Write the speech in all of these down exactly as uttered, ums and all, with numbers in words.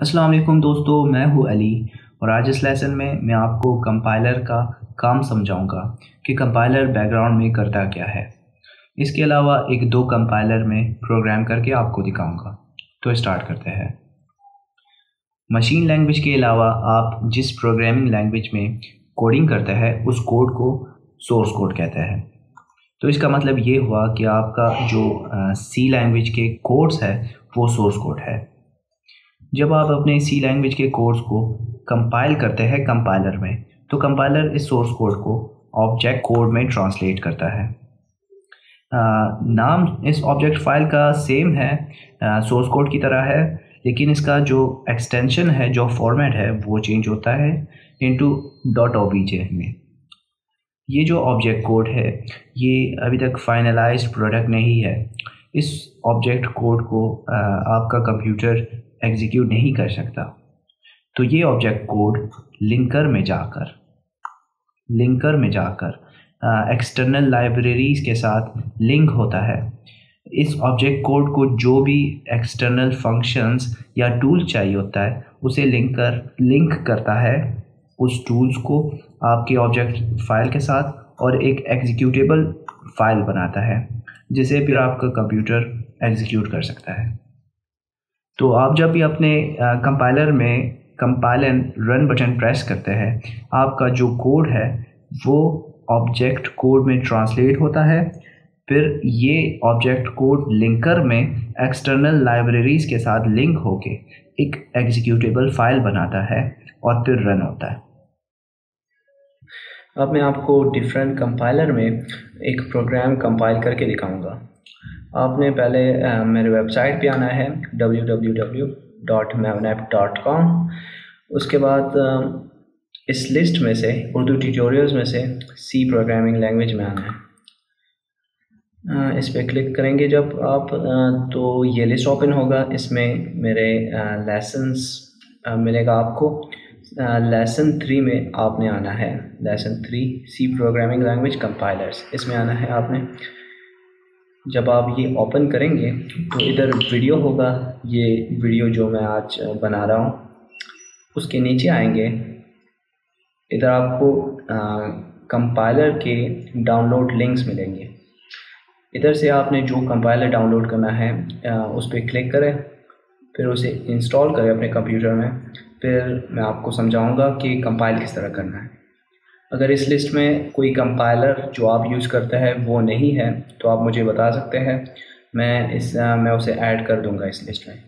अस्सलाम वालेकुम दोस्तों, मैं हूं अली और आज इस लेसन में मैं आपको कंपाइलर का काम समझाऊंगा कि कंपाइलर बैकग्राउंड में करता क्या है। इसके अलावा एक दो कंपाइलर में प्रोग्राम करके आपको दिखाऊंगा। तो स्टार्ट करते हैं। मशीन लैंग्वेज के अलावा आप जिस प्रोग्रामिंग लैंग्वेज में कोडिंग करते हैं उस कोड को सोर्स कोड कहते हैं। तो इसका मतलब ये हुआ कि आपका जो सी लैंग्वेज के कोड्स है वो सोर्स कोड है। जब आप अपने सी लैंग्वेज के कोड्स को कंपाइल करते हैं कंपाइलर में, तो कंपाइलर इस सोर्स कोड को ऑब्जेक्ट कोड में ट्रांसलेट करता है। आ, नाम इस ऑब्जेक्ट फाइल का सेम है, आ, सोर्स कोड की तरह है, लेकिन इसका जो एक्सटेंशन है, जो फॉर्मेट है, वो चेंज होता है इनटू डॉट ओबीजे में। ये जो ऑब्जेक्ट कोड है ये अभी तक फाइनलाइज्ड प्रोडक्ट नहीं है। इस ऑब्जेक्ट कोड को आ, आपका कंप्यूटर एग्जीक्यूट नहीं कर सकता। तो ये ऑब्जेक्ट कोड लिंकर में जाकर लिंकर में जाकर एक्सटर्नल लाइब्रेरीज के साथ लिंक होता है। इस ऑब्जेक्ट कोड को जो भी एक्सटर्नल फंक्शंस या टूल चाहिए होता है उसे लिंक कर लिंक करता है उस टूल्स को आपके ऑब्जेक्ट फाइल के साथ, और एक एग्जीक्यूटेबल फाइल बनाता है जिसे फिर आपका कंप्यूटर एग्जीक्यूट कर सकता है। तो आप जब भी अपने कंपाइलर में compile and run button press करते हैं, आपका जो कोड है वो ऑब्जेक्ट कोड में ट्रांसलेट होता है। फिर ये ऑब्जेक्ट कोड लिंकर में एक्सटर्नल लाइब्रेरीज के साथ लिंक होके एक एग्जीक्यूटेबल फाइल बनाता है और फिर रन होता है। अब मैं आपको डिफरेंट कंपाइलर में एक प्रोग्राम कंपाइल करके दिखाऊंगा। आपने पहले आ, मेरे वेबसाइट पे आना है डब्ल्यू डब्ल्यू डब्ल्यू डॉट मैवनएप डॉट कॉम। उसके बाद आ, इस लिस्ट में से उर्दू ट्यूटोरियल्स में से सी प्रोग्रामिंग लैंग्वेज में आना है। आ, इस पर क्लिक करेंगे जब आप आ, तो ये लिस्ट ओपन होगा। इसमें मेरे लेसन्स मिलेगा आपको। लेसन थ्री में आपने आना है, lesson three C programming language compilers, इसमें आना है आपने। जब आप ये ओपन करेंगे तो इधर वीडियो होगा, ये वीडियो जो मैं आज बना रहा हूँ। उसके नीचे आएंगे, इधर आपको कंपाइलर के डाउनलोड लिंक्स मिलेंगे। इधर से आपने जो कंपाइलर डाउनलोड करना है आ, उस पर क्लिक करें, फिर उसे इंस्टॉल करें अपने कंप्यूटर में। फिर मैं आपको समझाऊंगा कि कंपाइल किस तरह करना है। अगर इस लिस्ट में कोई कंपाइलर जो आप यूज़ करते हैं वो नहीं है तो आप मुझे बता सकते हैं, मैं इस आ, मैं उसे ऐड कर दूंगा इस लिस्ट में।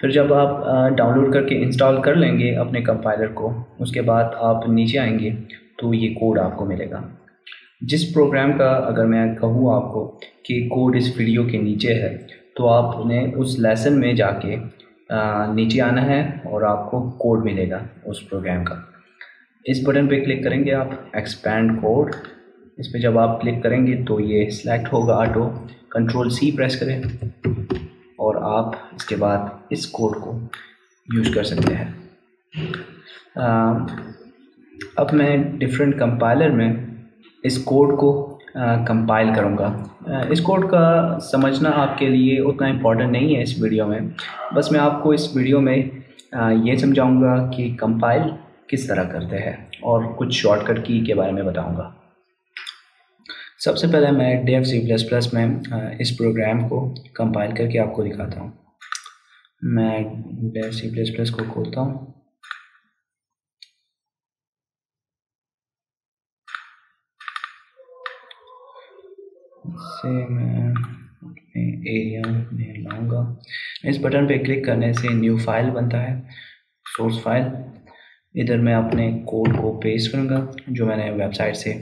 फिर जब आप डाउनलोड करके इंस्टॉल कर लेंगे अपने कंपाइलर को, उसके बाद आप नीचे आएंगे तो ये कोड आपको मिलेगा। जिस प्रोग्राम का अगर मैं कहूँ आपको कि कोड इस वीडियो के नीचे है, तो आपने उस लेसन में जाके आ, नीचे आना है और आपको कोड मिलेगा उस प्रोग्राम का। इस बटन पे क्लिक करेंगे आप, एक्सपैंड कोड। इस पे जब आप क्लिक करेंगे तो ये सिलेक्ट होगा ऑटो। कंट्रोल सी प्रेस करें और आप इसके बाद इस कोड को यूज़ कर सकते हैं। अब मैं डिफरेंट कंपाइलर में इस कोड को कंपाइल करूँगा। इस कोड का समझना आपके लिए उतना इम्पोर्टेंट नहीं है इस वीडियो में। बस मैं आपको इस वीडियो में ये समझाऊँगा कि कंपाइल किस तरह करते हैं और कुछ शॉर्टकट की के बारे में बताऊंगा। सबसे पहले मैं डेव सी प्लस प्लस में इस प्रोग्राम को कंपाइल करके आपको दिखाता हूं। मैं डेव सी प्लस प्लस को खोलता हूं। इसे मैं अपने एरिया में लाऊंगा। इस बटन पे क्लिक करने से न्यू फाइल बनता है, सोर्स फाइल। इधर मैं अपने कोड को पेस्ट करूंगा जो मैंने वेबसाइट से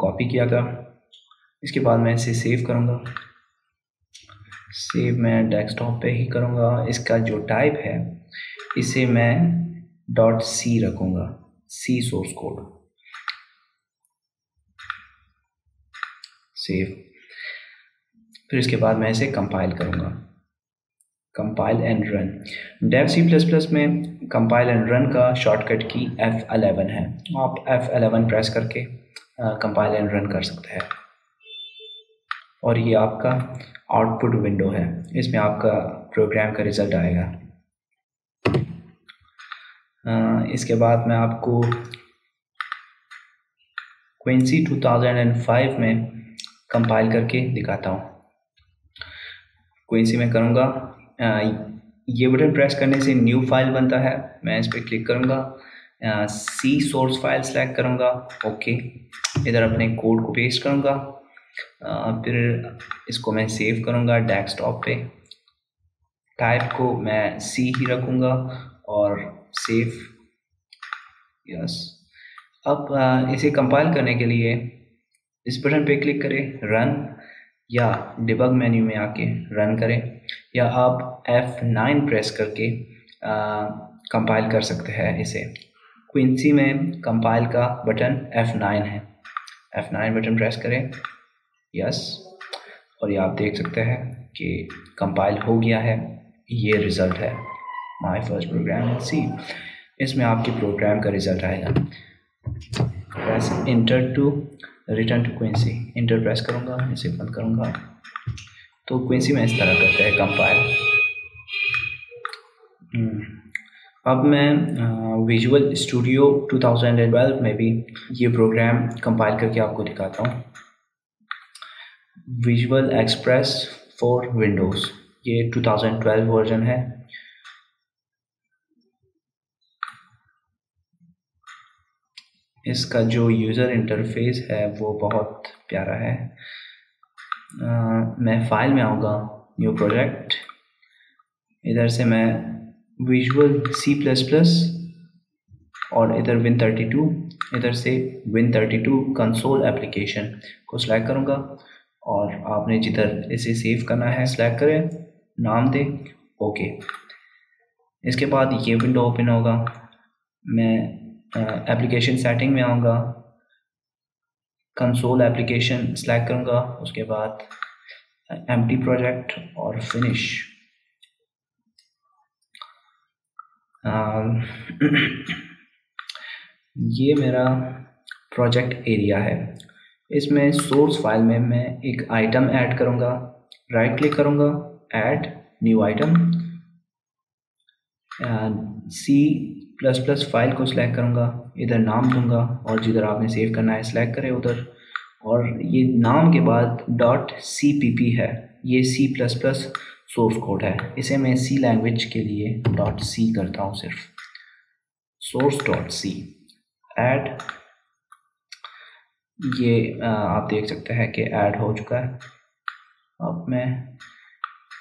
कॉपी किया था। इसके बाद मैं इसे सेव करूंगा। सेव मैं डेस्कटॉप पे ही करूंगा। इसका जो टाइप है इसे मैं डॉट सी रखूंगा, सी सोर्स कोड। सेव। फिर इसके बाद मैं इसे कंपाइल करूंगा, compile and run. Dev C plus plus में कंपाइल एंड रन का शॉर्टकट की एफ इलेवन है। आप एफ इलेवन प्रेस करके कंपाइल एंड रन कर सकते हैं। और ये आपका आउटपुट विंडो है, इसमें आपका प्रोग्राम का रिजल्ट आएगा। इसके बाद मैं आपको Quincy two thousand and five में कंपाइल करके दिखाता हूँ। क्विंसी में करूँगा, ये बटन प्रेस करने से न्यू फाइल बनता है। मैं इस पर क्लिक करूँगा, सी सोर्स फाइल सेलेक्ट करूँगा, ओके। इधर अपने कोड को पेस्ट करूँगा, फिर इसको मैं सेव करूँगा डेस्कटॉप पे। टाइप को मैं सी ही रखूँगा और सेव, यस। अब इसे कंपाइल करने के लिए इस बटन पे क्लिक करें, रन, या डिबग मेन्यू में आके रन करें, या आप एफ नाइन प्रेस करके कंपाइल कर सकते हैं इसे। क्विंसी में कंपाइल का बटन एफ नाइन है, एफ नाइन बटन प्रेस करें, यस। और ये आप देख सकते हैं कि कंपाइल हो गया है। ये रिज़ल्ट है, my first program in C. इसमें आपके प्रोग्राम का रिज़ल्ट आएगा। Press enter to return to Quincy, enter press करूँगा, इसे बंद करूँगा। तो क्विंसी में इस तरह करता है कंपाइल। अब मैं Visual Studio two thousand twelve में भी ये प्रोग्राम कंपाइल करके आपको दिखाता हूँ। विजुअल एक्सप्रेस फॉर विंडोज़, ये टू थाउज़ेंड ट्वेल्व वर्जन है। इसका जो यूज़र इंटरफेस है वो बहुत प्यारा है। आ, मैं फाइल में आऊँगा, न्यू प्रोजेक्ट, इधर से मैं विजुअल सी प्लस प्लस और इधर विन थर्टी टू, इधर से Win thirty two console application को सेलेक्ट करूँगा। और आपने जिधर इसे सेव करना है सेलेक्ट करें, नाम दें, ओके। इसके बाद ये विंडो ओपन होगा। मैं एप्लीकेशन सेटिंग में आऊँगा, कंसोल एप्लीकेशन सेलेक्ट करूँगा, उसके बाद एम्प्टी प्रोजेक्ट और फिनिश। ये मेरा प्रोजेक्ट एरिया है। इसमें सोर्स फाइल में मैं एक आइटम ऐड करूंगा, राइट क्लिक करूंगा, add new item. C plus plus file को सिलेक्ट करूंगा, इधर नाम दूंगा और जिधर आपने सेव करना है सिलेक्ट करें उधर। और ये नाम के बाद डॉट सी पी पी है, ये C plus plus source code है। इसे मैं सी लैंग्वेज के लिए डॉट सी करता हूँ, सिर्फ सोर्स डॉट सी। ऐड, ये आप देख सकते हैं कि ऐड हो चुका है। अब मैं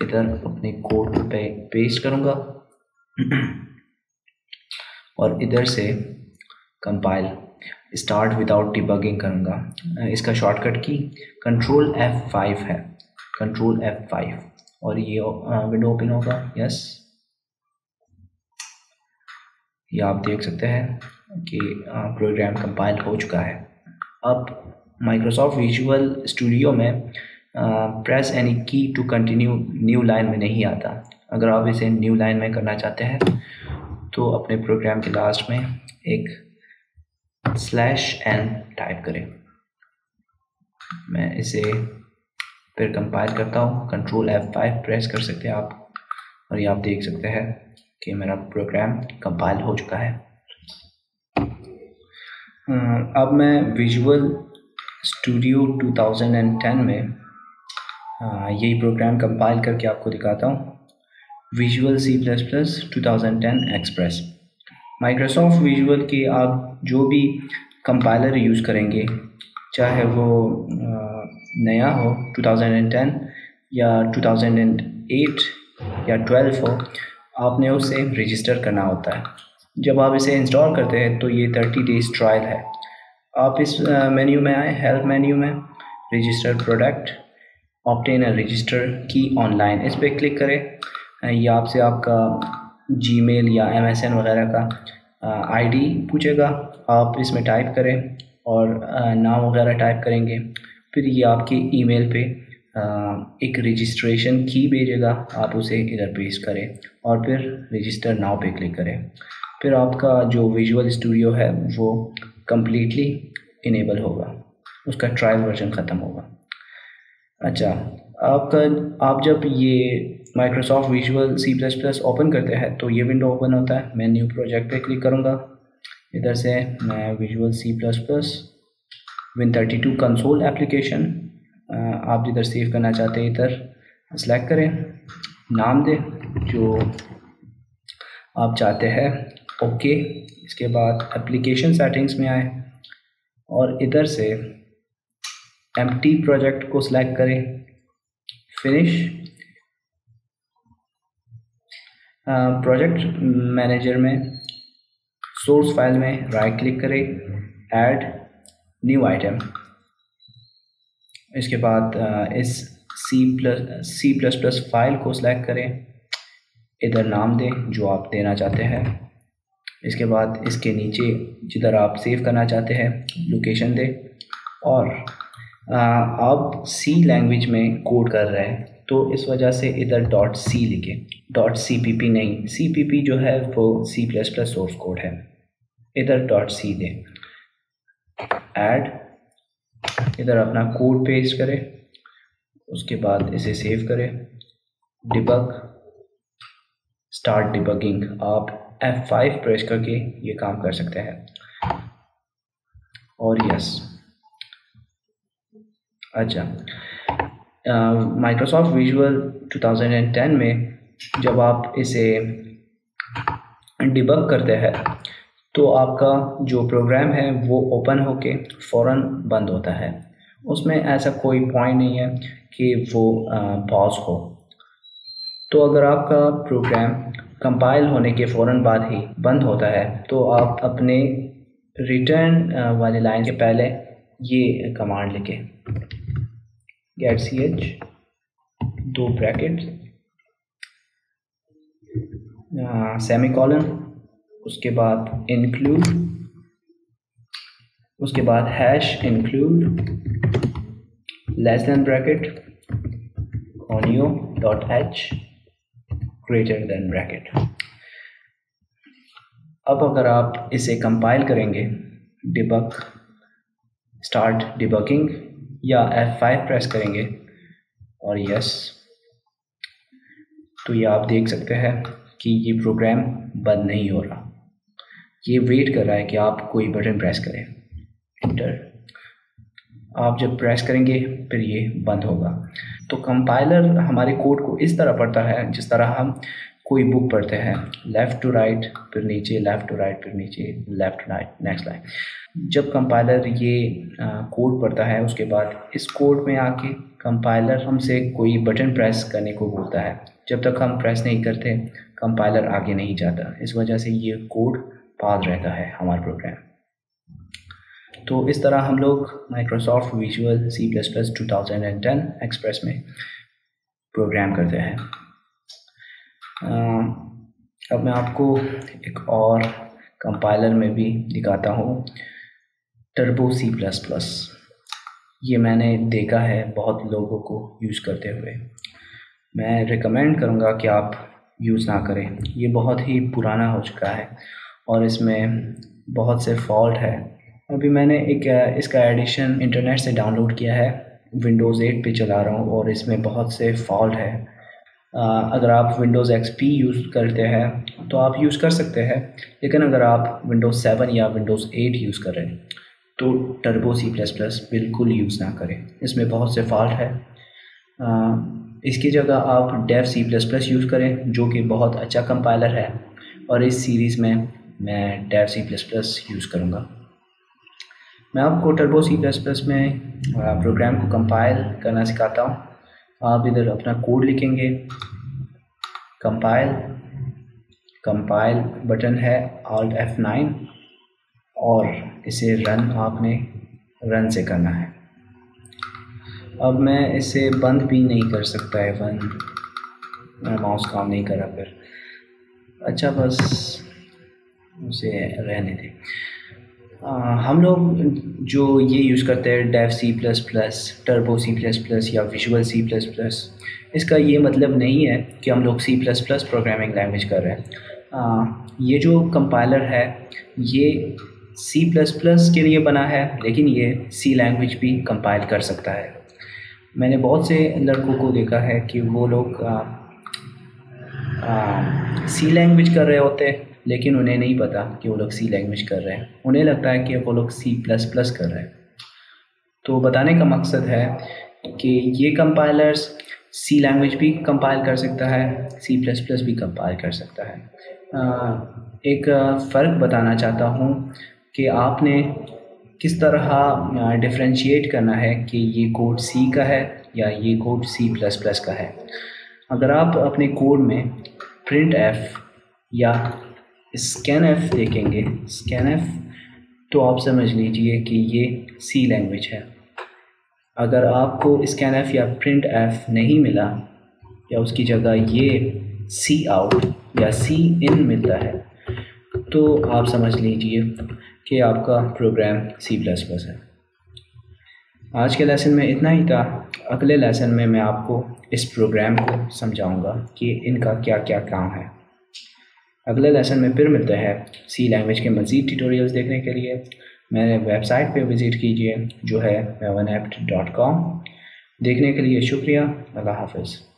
इधर अपने कोड पे पेस्ट करूँगा और इधर से कंपाइल स्टार्ट विदाउट डिबगिंग करूँगा। इसका shortcut key control F five है, कंट्रोल एफ फाइव, और ये विंडो ओपन होगा, यस। ये आप देख सकते हैं कि प्रोग्राम कंपाइल हो चुका है। अब माइक्रोसॉफ्ट विजुअल स्टूडियो में press any key to continue new line में नहीं आता। अगर आप इसे न्यू लाइन में करना चाहते हैं तो अपने प्रोग्राम के लास्ट में एक स्लैश एन टाइप करें। मैं इसे फिर कंपाइल करता हूँ, कंट्रोल एफ फाइव प्रेस कर सकते हैं आप, और ये आप देख सकते हैं कि मेरा प्रोग्राम कंपाइल हो चुका है। अब मैं Visual Studio two thousand ten में यही प्रोग्राम कंपाइल करके आपको दिखाता हूँ। Visual C plus plus two thousand ten Express. Microsoft Visual के आप जो भी कंपाइलर यूज़ करेंगे, चाहे वो नया हो टू थाउज़ेंड टेन या टू थाउज़ेंड एट या ट्वेल्व हो, आपने उसे रजिस्टर करना होता है। जब आप इसे इंस्टॉल करते हैं तो ये थर्टी डेज ट्रायल है। आप इस मेन्यू में आए, हेल्प मेन्यू में, register product, obtain a register key online, इस पर क्लिक करें। ये आपसे आपका जीमेल या एमएसएन वगैरह का आईडी पूछेगा। आप इसमें टाइप करें और नाम वगैरह टाइप करेंगे, फिर ये आपके ईमेल पे एक रजिस्ट्रेशन की भेजेगा, आप उसे इधर पेस्ट करें और फिर रजिस्टर नाउ पे क्लिक करें। फिर आपका जो विजुअल स्टूडियो है वो कम्प्लीटली इनेबल होगा, उसका ट्रायल वर्जन ख़त्म होगा। अच्छा, आपका आप जब ये Microsoft Visual C plus plus open करते हैं तो ये विंडो ओपन होता है। मैं न्यू प्रोजेक्ट पे क्लिक करूँगा, इधर से मैं Visual C plus plus win thirty two console application, आप जिधर सेव करना चाहते हैं इधर सेलेक्ट करें, नाम दें जो आप चाहते हैं, ओके। इसके बाद एप्लीकेशन सेटिंग्स में आए और इधर से एम्प्टी प्रोजेक्ट को सिलेक्ट करें, फिनिश। प्रोजेक्ट मैनेजर में सोर्स फाइल में राइट क्लिक करें, ऐड न्यू आइटम। इसके बाद इस C plus C plus plus file को सिलेक्ट करें, इधर नाम दें जो आप देना चाहते हैं। इसके बाद इसके नीचे जिधर आप सेव करना चाहते हैं लोकेशन दें, और आप सी लैंग्वेज में कोड कर रहे हैं तो इस वजह से इधर डॉट सी लिखें, डॉट सी पी पी नहीं, सी पी पी जो है वो C plus plus source code है, इधर डॉट सी दें, ऐड, इधर अपना कोड पेस्ट करें। उसके बाद इसे सेव करें, डिबग, स्टार्ट डिबगिंग। आप एफ फाइव प्रेस करके ये काम कर सकते हैं, और यस। अच्छा, Microsoft Visual two thousand ten में जब आप इसे डिबग करते हैं तो आपका जो प्रोग्राम है वो ओपन होके फ़ौरन बंद होता है, उसमें ऐसा कोई पॉइंट नहीं है कि वो पॉज हो। तो अगर आपका प्रोग्राम कंपाइल होने के फ़ौरन बाद ही बंद होता है तो आप अपने रिटर्न वाली लाइन के पहले ये कमांड लिखें, गेट सी एच, दो ब्रैकेट, सेमी कॉलन, उसके बाद इंक्लूड, उसके बाद hash include less than bracket ऑनियो dot H greater than bracket. अब अगर आप इसे कंपाइल करेंगे, डिबग, स्टार्ट डिबगिंग या एफ फाइव प्रेस करेंगे और यस, तो ये आप देख सकते हैं कि ये प्रोग्राम बंद नहीं हो रहा, ये वेट कर रहा है कि आप कोई बटन प्रेस करें, इंटर। आप जब प्रेस करेंगे फिर ये बंद होगा। तो कंपाइलर हमारे कोड को इस तरह पढ़ता है जिस तरह हम कोई बुक पढ़ते हैं, लेफ़्ट टू राइट फिर नीचे, लेफ़्ट टू राइट फिर नीचे, left to right next line. जब कंपाइलर ये कोड पढ़ता है उसके बाद इस कोड में आके कंपाइलर हमसे कोई बटन प्रेस करने को बोलता है, जब तक हम प्रेस नहीं करते कंपाइलर आगे नहीं जाता, इस वजह से ये कोड पास रहता है हमारा प्रोग्राम। तो इस तरह हम लोग Microsoft Visual C plus plus two thousand and ten express में प्रोग्राम करते हैं। आ, अब मैं आपको एक और कंपाइलर में भी दिखाता हूँ, टर्बो सी प्लस प्लस। ये मैंने देखा है बहुत लोगों को यूज़ करते हुए, मैं रिकमेंड करूँगा कि आप यूज़ ना करें, ये बहुत ही पुराना हो चुका है और इसमें बहुत से फॉल्ट है। अभी मैंने एक इसका एडिशन इंटरनेट से डाउनलोड किया है, विंडोज़ एट पे चला रहा हूँ और इसमें बहुत से फॉल्ट है। अगर आप विंडोज़ एक्सपी यूज़ करते हैं तो आप यूज़ कर सकते हैं, लेकिन अगर आप विंडोज़ सेवन या विंडोज़ एट यूज़ कर रहे हैं तो टर्बो सी प्लस प्लस बिल्कुल यूज़ ना करें, इसमें बहुत से फॉल्ट है। इसकी जगह आप Dev C plus plus use करें जो कि बहुत अच्छा कंपाइलर है, और इस सीरीज़ में मैं Dev C plus plus use करूँगा। मैं आपको टर्बो सी प्लस प्लस में प्रोग्राम को कंपाइल करना सिखाता हूँ। आप इधर अपना कोड लिखेंगे, कंपाइल, कंपाइल बटन है आल्ट एफ नाइन, और इसे रन आपने रन से करना है। अब मैं इसे बंद भी नहीं कर सकता है, बंद मेरा माउस काम नहीं कर रहा फिर, अच्छा बस उसे रहने दें। आ, हम लोग जो ये यूज़ करते हैं Dev C plus plus, Turbo C plus plus या विजुअल सी प्लस प्लस, इसका ये मतलब नहीं है कि हम लोग C plus plus programming language कर रहे हैं। आ, ये जो कंपाइलर है ये सी प्लस प्लस के लिए बना है, लेकिन ये सी लैंग्वेज भी कंपाइल कर सकता है। मैंने बहुत से लड़कों को देखा है कि वो लोग सी लैंग्वेज कर रहे होते, लेकिन उन्हें नहीं पता कि वो लोग सी लैंग्वेज कर रहे हैं, उन्हें लगता है कि वो लोग सी प्लस प्लस कर रहे हैं। तो बताने का मकसद है कि ये कंपाइलर्स सी लैंग्वेज भी कंपाइल कर सकता है, सी प्लस प्लस भी कंपाइल कर सकता है। आ, एक फ़र्क बताना चाहता हूँ कि आपने किस तरह डिफ्रेंशिएट करना है कि ये कोड सी का है या ये कोड सी प्लस प्लस का है। अगर आप अपने कोड में प्रिंट एफ या स्कैन एफ देखेंगे, स्कैन एफ, तो आप समझ लीजिए कि ये सी लैंग्वेज है। अगर आपको स्कैन एफ या प्रिंट एफ नहीं मिला या उसकी जगह ये सी आउट या सी इन मिलता है, तो आप समझ लीजिए कि आपका प्रोग्राम सी प्लस प्लस है। आज के लेसन में इतना ही था। अगले लेसन में मैं आपको इस प्रोग्राम को समझाऊंगा कि इनका क्या क्या काम है। अगले लेसन में फिर मिलते हैं। सी लैंग्वेज के मज़ीद ट्यूटोरियल्स देखने के लिए मेरे वेबसाइट पे विज़िट कीजिए, जो है मैवनऐप डॉट कॉम। देखने के लिए शुक्रिया। अल्लाह हाफ़िज़।